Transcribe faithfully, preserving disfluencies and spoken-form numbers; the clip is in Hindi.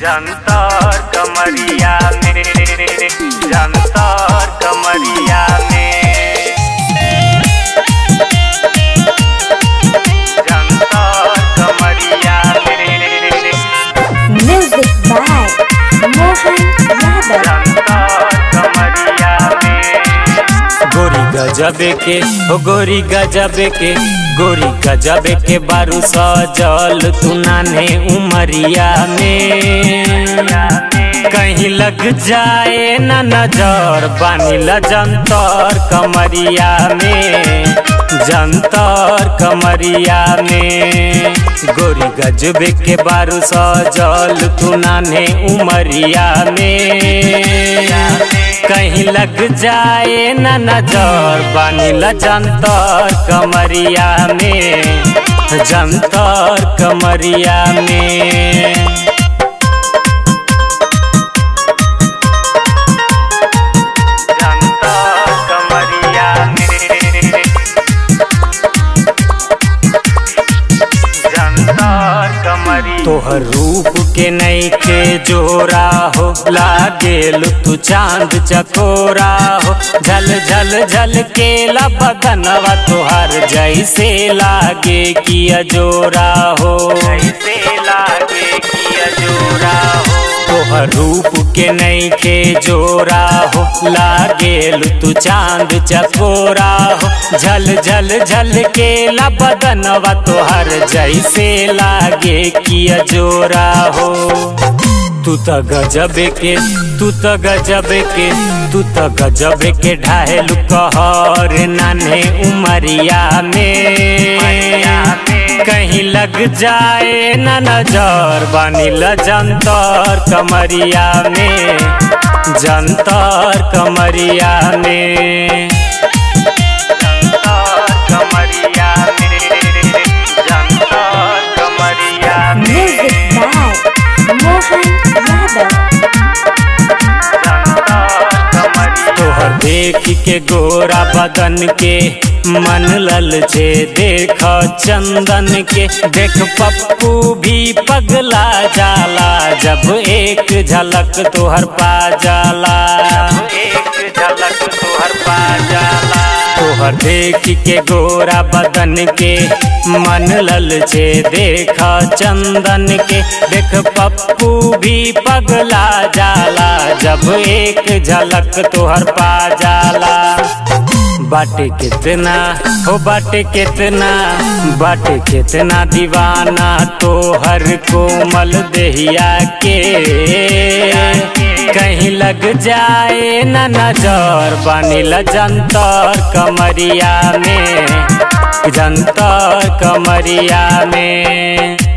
जंतर कमरिया में, जंतर कमरिया में, जंतर कमरिया में। Music by Mohan Yadav. जंतर कमरिया में। गोरी गजबे के, ओ गोरी गजबे के, गोरी गजबे के बारू सजल तू नाने उमरिया में। कहीं लग जाए ना नजर बानीला जंतर कमरिया में, जंतर कमरिया में। गोरी गजबे के बारू सजल तू नाने उमरिया में। कहीं लग जाए ना नजर बानीला जंतर कमरिया में, जंतर कमरिया में। तोहर रूप के नैखे जोरा हो, लागेल तू चांद चकोरा हो। झल झल झल के बदनवा तोहर जैसे लागे कि अजोरा हो, जैसे लागे कि अजोरा हो। तोहर रूप के नैखे जोरा हो, लागेल तू चांद चकोरा हो। झल झल झल के बदनवा तोहर जैसे लागे कि अजोरा हो। तू त गजबे के, तू त गजबे के, तू त गजबे के ढाहेलु कहर नाने उमरिया में। कहीं लग जाए ना नजर बानीला जंतर कमरिया में, जंतर कमरिया में। तोहर देख के गोरा बदन के मन ललचे, देख चंदन के, देख पप्पू भी पगला जाला जब एक झलक तोहर पा जाला, एक झलक तोहर पा जाला। तोहर देख के गोरा बदन के मन ललचे, देख चंदन के, देख पप्पू भी पगला जाला जब एक झलक तोहर पा जाला। बाटे कितना हो, बाटे कितना, बाटे कितना दीवाना तोहर कोमल देहिया के। कहीं लग जाए ना नजर बानीला जंतर कमरिया में, जंतर कमरिया में।